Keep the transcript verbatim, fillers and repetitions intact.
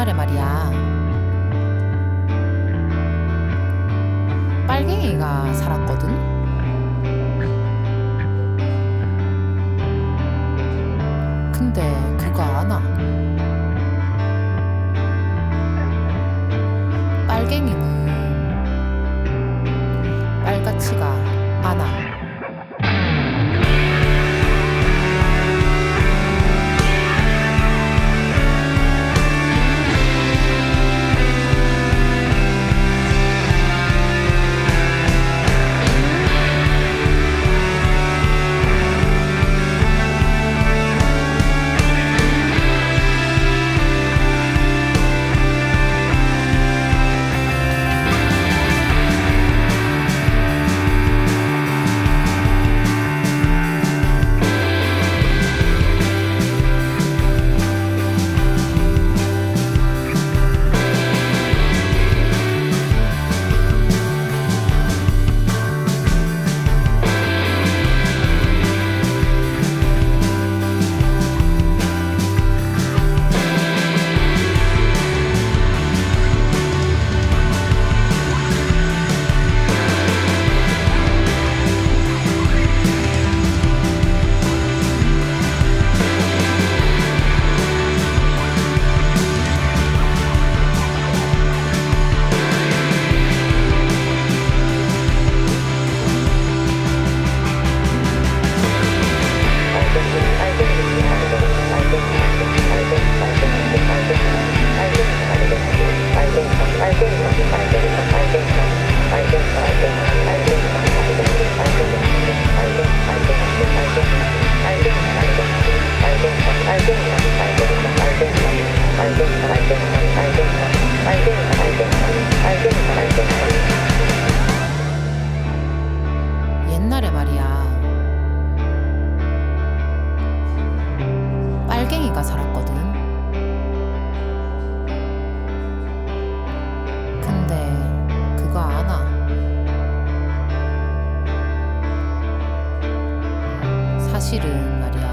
옛날에 말이야, 빨갱이가 살았거든. 근데 그거 아나? 빨갱이는 빨갛지가 않아. 옛날에 말이야, 빨갱이가 살았거든. 근데 그거 아나? 사실은 말이야,